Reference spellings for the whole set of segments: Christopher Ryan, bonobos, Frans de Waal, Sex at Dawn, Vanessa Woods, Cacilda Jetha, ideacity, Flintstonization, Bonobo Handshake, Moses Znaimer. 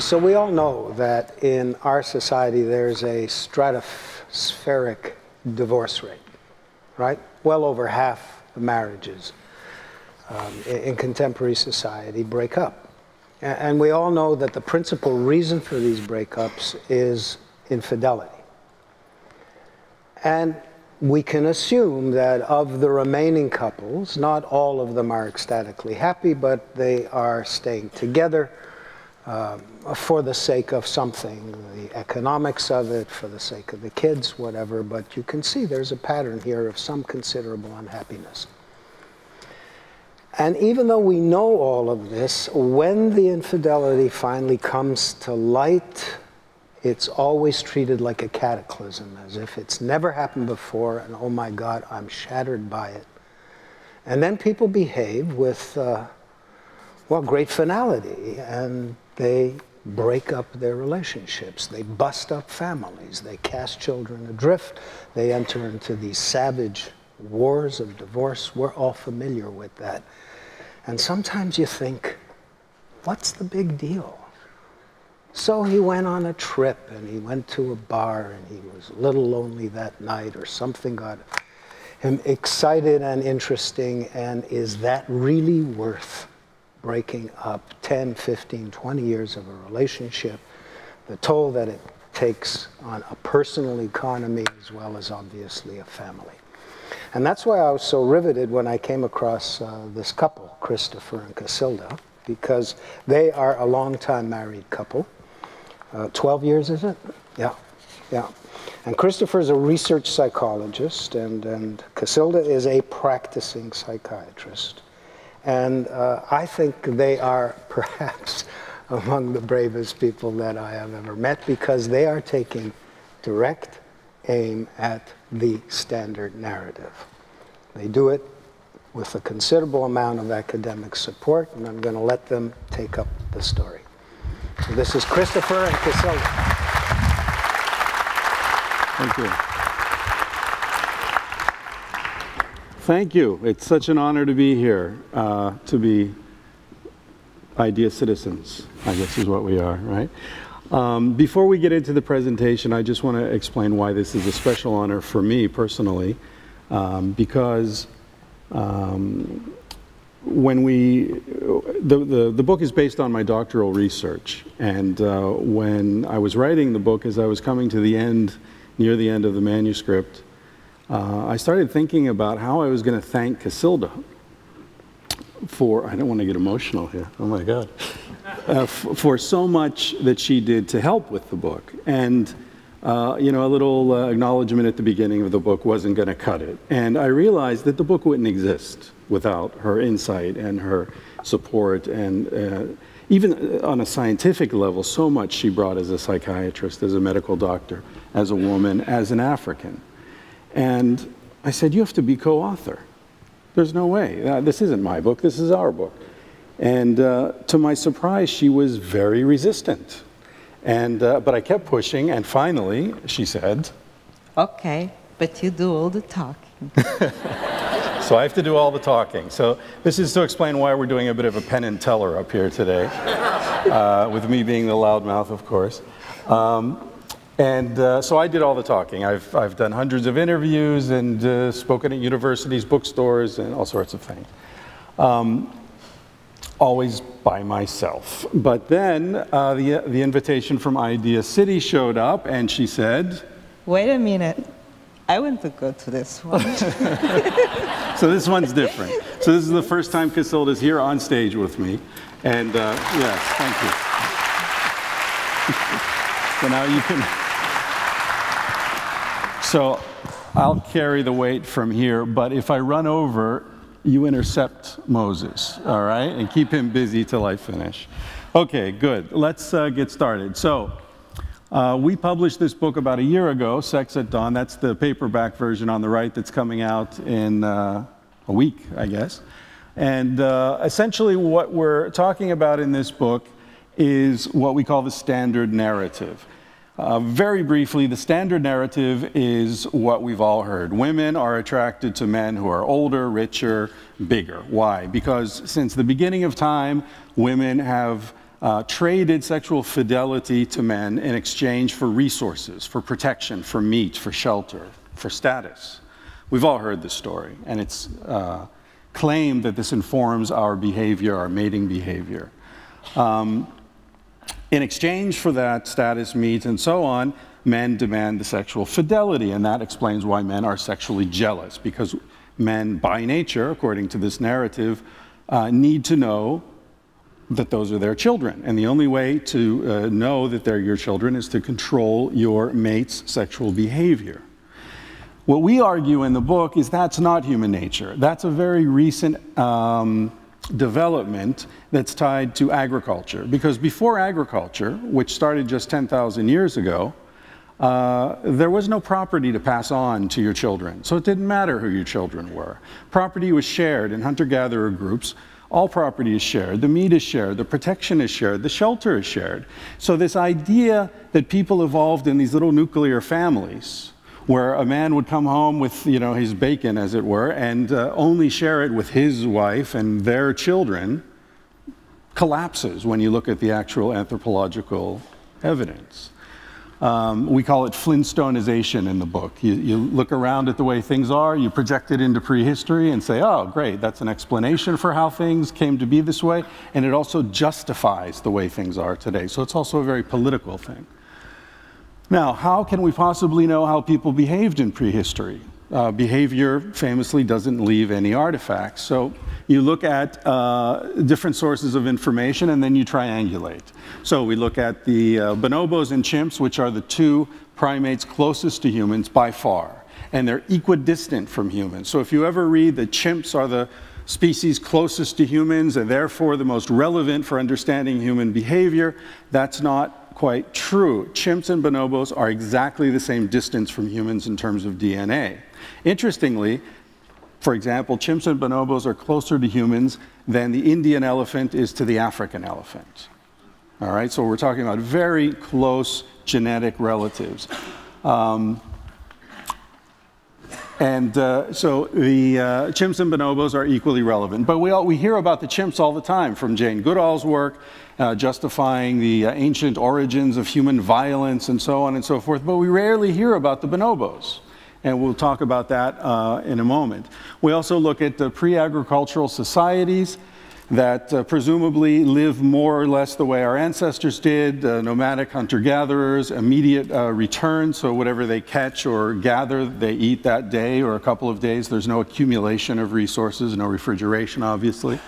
So we all know that in our society there's a stratospheric divorce rate, right? Well over half the marriages in contemporary society break up. And we all know that the principal reason for these breakups is infidelity. And we can assume that of the remaining couples, not all of them are ecstatically happy, but they are staying together for the sake of something, the economics of it, for the sake of the kids, whatever. But you can see there's a pattern here of some considerable unhappiness. And even though we know all of this, when the infidelity finally comes to light, it's always treated like a cataclysm, as if it's never happened before, and oh my God, I'm shattered by it. And then people behave with, well, great finality, and they break up their relationships, they bust up families, they cast children adrift, they enter into these savage wars of divorce. We're all familiar with that. And sometimes you think, what's the big deal? So he went on a trip, and he went to a bar, and he was a little lonely that night, or something got him excited and interesting, and is that really worth breaking up 10, 15, 20 years of a relationship? The toll that it takes on a personal economy, as well as obviously a family. And that's why I was so riveted when I came across this couple, Christopher and Cacilda, because they are a long-time married couple. 12 years, is it? Yeah, yeah. And Christopher is a research psychologist, and Cacilda is a practicing psychiatrist. And I think they are perhaps among the bravest people that I have ever met, because they are taking direct aim at the standard narrative. They do it with a considerable amount of academic support, and I'm going to let them take up the story. So this is Christopher and Cacilda. Thank you. Thank you. It's such an honor to be here, to be idea citizens, I guess is what we are, right? Before we get into the presentation, I just want to explain why this is a special honor for me personally, because when the book is based on my doctoral research, and when I was writing the book, as I was coming to the end, near the end of the manuscript, I started thinking about how I was going to thank Cacilda for, I don't want to get emotional here, oh my God, for so much that she did to help with the book. And you know, a little acknowledgement at the beginning of the book wasn't going to cut it. And I realized that the book wouldn't exist without her insight and her support, and even on a scientific level, so much she brought as a psychiatrist, as a medical doctor, as a woman, as an African. And I said, you have to be co-author. There's no way. This isn't my book, this is our book. And to my surprise, she was very resistant. And, but I kept pushing, and finally, she said, okay, but you do all the talking. So I have to do all the talking. So this is to explain why we're doing a bit of a pen and teller up here today, with me being the loudmouth, of course. So I did all the talking. I've done hundreds of interviews and spoken at universities, bookstores, and all sorts of things. Always by myself. But then the invitation from Idea City showed up, and she said, wait a minute, I want to go to this one. So this one's different. So this is the first time Cacilda's here on stage with me. And yes, thank you. So now you can, so I'll carry the weight from here, but if I run over, you intercept Moses, all right? And keep him busy till I finish. Okay, good. Let's get started. So, we published this book about a year ago, Sex at Dawn. That's the paperback version on the right that's coming out in a week, I guess. And essentially what we're talking about in this book is what we call the standard narrative. Very briefly, the standard narrative is what we've all heard. Women are attracted to men who are older, richer, bigger. Why? Because since the beginning of time, women have traded sexual fidelity to men in exchange for resources, for protection, for meat, for shelter, for status. We've all heard this story, and it's claimed that this informs our behavior, our mating behavior. In exchange for that status, meat, and so on, men demand the sexual fidelity, and that explains why men are sexually jealous, because men, by nature, according to this narrative, need to know that those are their children. And the only way to know that they're your children is to control your mate's sexual behavior. What we argue in the book is that's not human nature. That's a very recent development that's tied to agriculture. Because before agriculture, which started just 10,000 years ago, there was no property to pass on to your children. So it didn't matter who your children were. Property was shared in hunter-gatherer groups. All property is shared. The meat is shared. The protection is shared. The shelter is shared. So this idea that people evolved in these little nuclear families where a man would come home with, you know, his bacon, as it were, and only share it with his wife and their children collapses when you look at the actual anthropological evidence. We call it Flintstonization in the book. You look around at the way things are, you project it into prehistory and say, oh, great, that's an explanation for how things came to be this way, and it also justifies the way things are today. So it's also a very political thing. Now, how can we possibly know how people behaved in prehistory? Behavior famously doesn't leave any artifacts. So you look at different sources of information and then you triangulate. So we look at the bonobos and chimps, which are the two primates closest to humans by far. And they're equidistant from humans. So if you ever read that chimps are the species closest to humans and therefore the most relevant for understanding human behavior, that's not quite true. Chimps and bonobos are exactly the same distance from humans in terms of DNA. Interestingly, for example, chimps and bonobos are closer to humans than the Indian elephant is to the African elephant. All right, so we're talking about very close genetic relatives. So the chimps and bonobos are equally relevant. But we hear about the chimps all the time from Jane Goodall's work, justifying the ancient origins of human violence and so on and so forth. But we rarely hear about the bonobos. And we'll talk about that in a moment. We also look at the pre-agricultural societies that presumably live more or less the way our ancestors did, nomadic hunter-gatherers, immediate return, so whatever they catch or gather, they eat that day or a couple of days. There's no accumulation of resources, no refrigeration, obviously.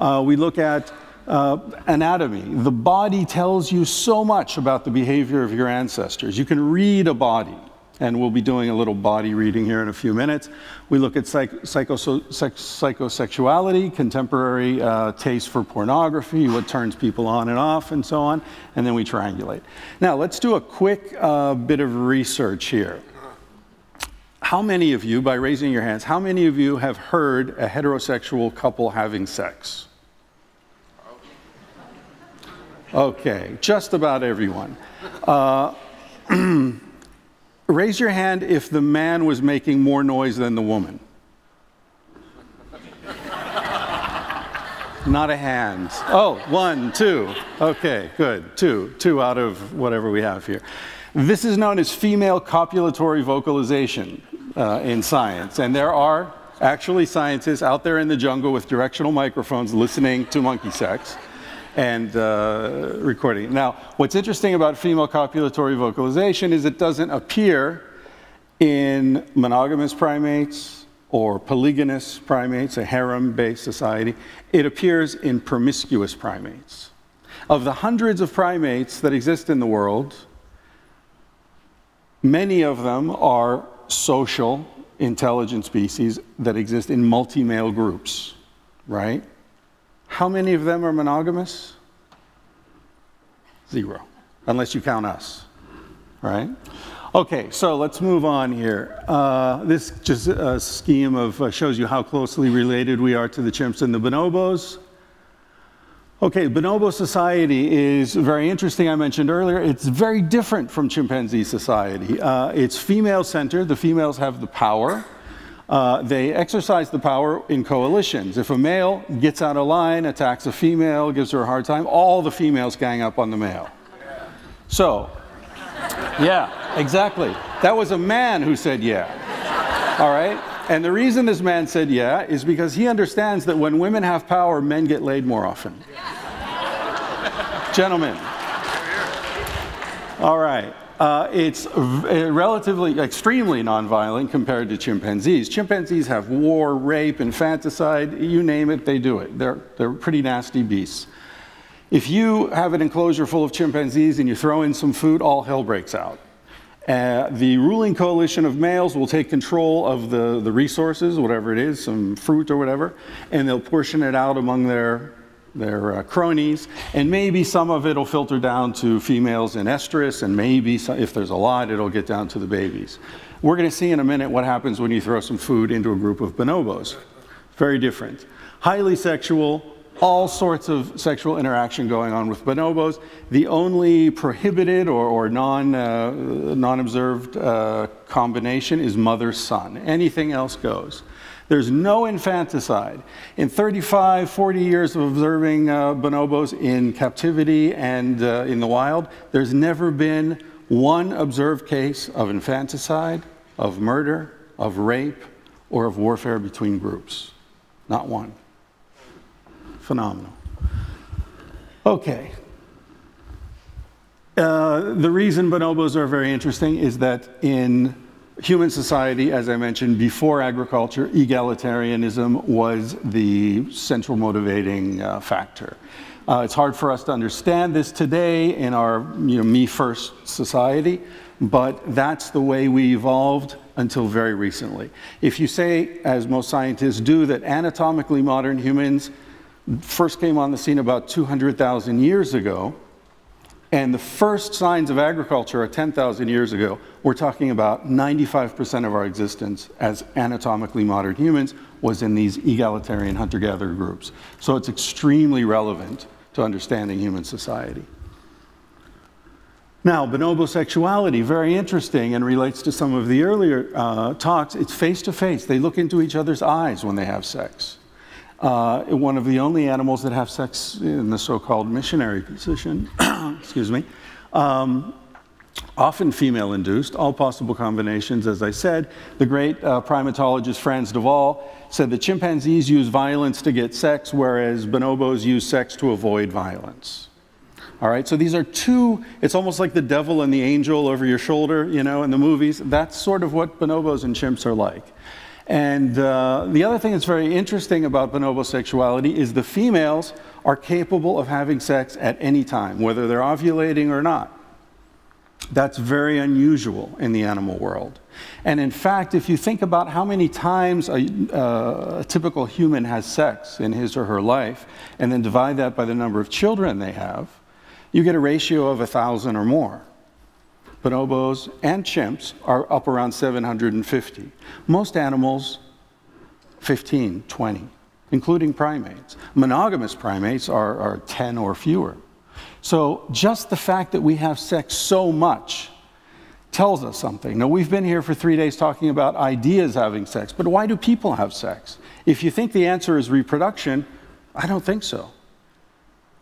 We look at anatomy. The body tells you so much about the behavior of your ancestors. You can read a body. And we'll be doing a little body reading here in a few minutes. We look at psychosexuality, contemporary taste for pornography, what turns people on and off, and so on. And then we triangulate. Now, let's do a quick bit of research here. How many of you, by raising your hands, how many of you have heard a heterosexual couple having sex? Okay, just about everyone. Raise your hand if the man was making more noise than the woman. Not a hand. Oh, one, two. Okay, good. Two out of whatever we have here. This is known as female copulatory vocalization in science. And there are actually scientists out there in the jungle with directional microphones listening to monkey sex and recording. Now, what's interesting about female copulatory vocalization is it doesn't appear in monogamous primates or polygamous primates, a harem-based society. It appears in promiscuous primates. Of the hundreds of primates that exist in the world, many of them are social, intelligent species that exist in multi-male groups, right? How many of them are monogamous? Zero, unless you count us, right? Okay, so let's move on here. This just a scheme of shows you how closely related we are to the chimps and the bonobos. Okay, bonobo society is very interesting. I mentioned earlier, it's very different from chimpanzee society. It's female-centered. The females have the power. They exercise the power in coalitions. If a male gets out of line, attacks a female, gives her a hard time, all the females gang up on the male. So, yeah, exactly. That was a man who said yeah. All right? And the reason this man said yeah is because he understands that when women have power, men get laid more often. Gentlemen. All right. It's relatively, extremely nonviolent compared to chimpanzees. Chimpanzees have war, rape, infanticide, you name it, they do it. They're pretty nasty beasts. If you have an enclosure full of chimpanzees and you throw in some food, all hell breaks out. The ruling coalition of males will take control of the resources, whatever it is, some fruit or whatever, and they'll portion it out among their cronies, and maybe some of it will filter down to females in estrus, and maybe some, if there's a lot, it'll get down to the babies. We're going to see in a minute what happens when you throw some food into a group of bonobos. Very different. Highly sexual, all sorts of sexual interaction going on with bonobos. The only prohibited or non-observed combination is mother-son. Anything else goes. There's no infanticide. In 35, 40 years of observing bonobos in captivity and in the wild, there's never been one observed case of infanticide, of murder, of rape, or of warfare between groups. Not one. Phenomenal. Okay. The reason bonobos are very interesting is that in human society, as I mentioned, before agriculture, egalitarianism was the central motivating factor. It's hard for us to understand this today in our me first society, but that's the way we evolved until very recently. If you say, as most scientists do, that anatomically modern humans first came on the scene about 200,000 years ago, and the first signs of agriculture are 10,000 years ago, we're talking about 95% of our existence as anatomically modern humans was in these egalitarian hunter-gatherer groups. So it's extremely relevant to understanding human society. Now, bonobo sexuality, very interesting and relates to some of the earlier talks. It's face-to-face. They look into each other's eyes when they have sex. One of the only animals that have sex in the so-called missionary position, excuse me, often female-induced, all possible combinations, as I said. The great primatologist Frans de Waal said that chimpanzees use violence to get sex, whereas bonobos use sex to avoid violence. All right, so these are two, it's almost like the devil and the angel over your shoulder, in the movies. That's sort of what bonobos and chimps are like. And the other thing that's very interesting about bonobo sexuality is the females are capable of having sex at any time, whether they're ovulating or not. That's very unusual in the animal world. And in fact, if you think about how many times a typical human has sex in his or her life, and then divide that by the number of children they have, you get a ratio of 1,000 or more. Bonobos and chimps are up around 750. Most animals, 15, 20, including primates. Monogamous primates are 10 or fewer. So just the fact that we have sex so much tells us something. Now, we've been here for 3 days talking about ideas having sex, but why do people have sex? If you think the answer is reproduction, I don't think so.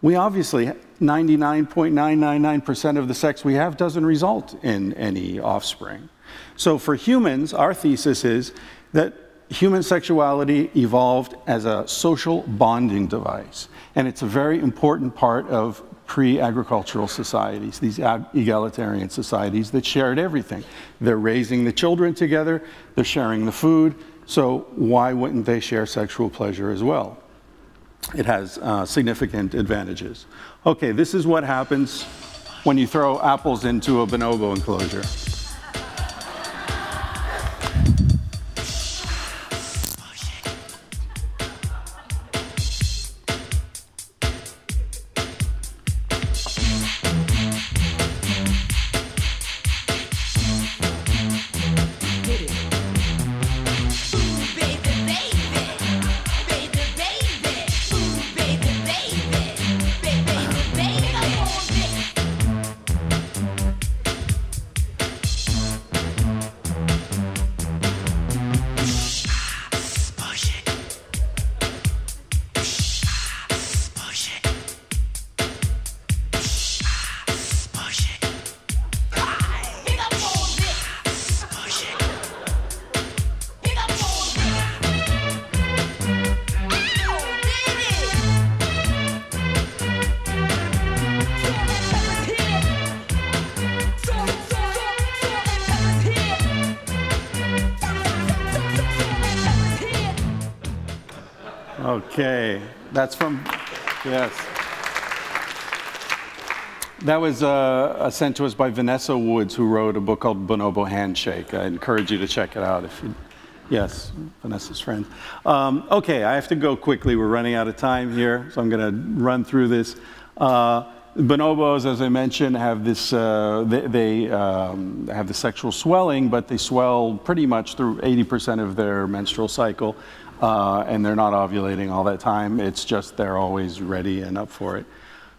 We obviously, 99.999% of the sex we have doesn't result in any offspring. So for humans, our thesis is that human sexuality evolved as a social bonding device. And it's a very important part of pre-agricultural societies, these egalitarian societies that shared everything. They're raising the children together, they're sharing the food, so why wouldn't they share sexual pleasure as well? It has significant advantages. Okay, this is what happens when you throw apples into a bonobo enclosure. Okay, that's from, yes. That was sent to us by Vanessa Woods, who wrote a book called Bonobo Handshake. I encourage you to check it out if you, yes, Vanessa's friend. Okay, I have to go quickly. We're running out of time here, so I'm gonna run through this. Bonobos, as I mentioned, have this, they have the sexual swelling, but they swell pretty much through 80% of their menstrual cycle, and they're not ovulating all that time. It's just they're always ready and up for it,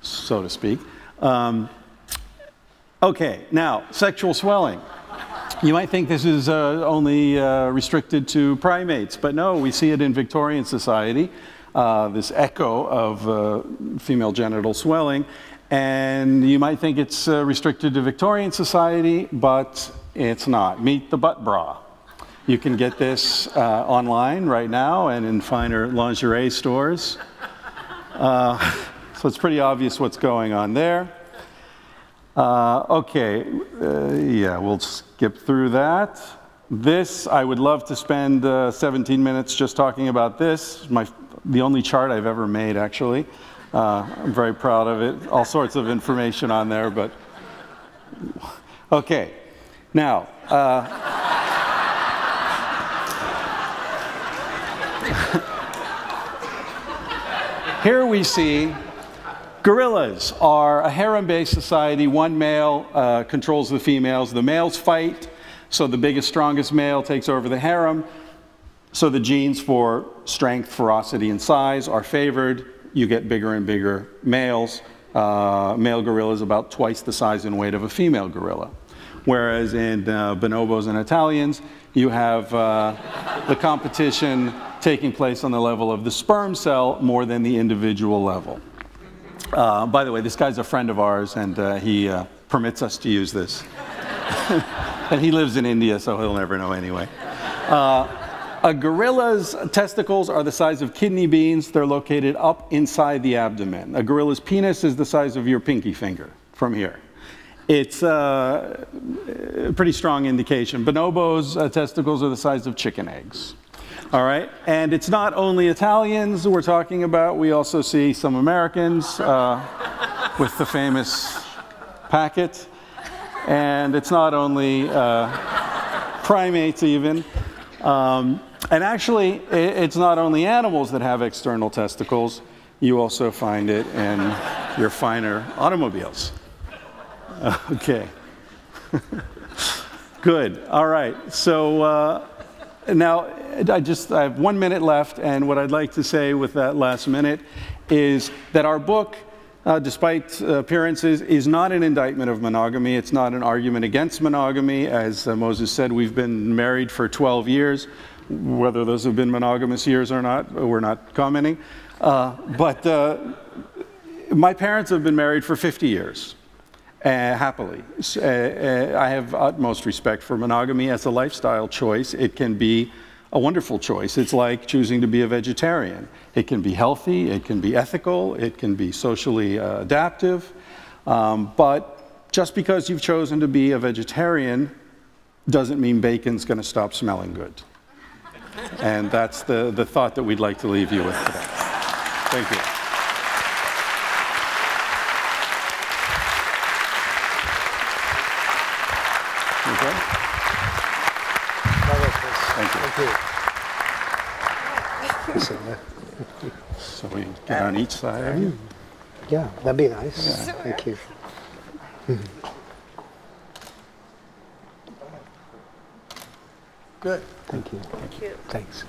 so to speak. Okay, now, sexual swelling. You might think this is only restricted to primates, but no, we see it in Victorian society. This echo of female genital swelling. And you might think it's restricted to Victorian society, but it's not. Meet the butt bra. You can get this online right now and in finer lingerie stores. So it's pretty obvious what's going on there. Okay, yeah, we'll skip through that. This, I would love to spend 17 minutes just talking about this. The only chart I've ever made, actually. I'm very proud of it. All sorts of information on there, but... Okay, now... Here we see gorillas are a harem-based society. One male controls the females. The males fight, so the biggest, strongest male takes over the harem. So the genes for strength, ferocity, and size are favored. You get bigger and bigger males. Male gorilla is about twice the size and weight of a female gorilla. Whereas in bonobos and Italians, you have the competition taking place on the level of the sperm cell more than the individual level. By the way, this guy's a friend of ours, and he permits us to use this. And he lives in India, so he'll never know anyway. A gorilla's testicles are the size of kidney beans. They're located up inside the abdomen. A gorilla's penis is the size of your pinky finger from here. It's a pretty strong indication. Bonobos' testicles are the size of chicken eggs. All right, and it's not only Italians we're talking about. We also see some Americans with the famous packet. And it's not only primates even. And actually, it's not only animals that have external testicles. You also find it in your finer automobiles. Okay. Good. All right. So now I have 1 minute left. And what I'd like to say with that last minute is that our book, despite appearances, is not an indictment of monogamy. It's not an argument against monogamy. As Moses said, we've been married for 12 years. Whether those have been monogamous years or not, we're not commenting. But my parents have been married for 50 years, happily. I have utmost respect for monogamy as a lifestyle choice. It can be a wonderful choice. It's like choosing to be a vegetarian. It can be healthy, it can be ethical, it can be socially adaptive, but just because you've chosen to be a vegetarian doesn't mean bacon's gonna stop smelling good. And that's the thought that we'd like to leave you with today. Thank you. So we get on each side of you? Yeah, that'd be nice. Yeah. Sure. Thank you. Good. Thank you. Thank you. Thanks.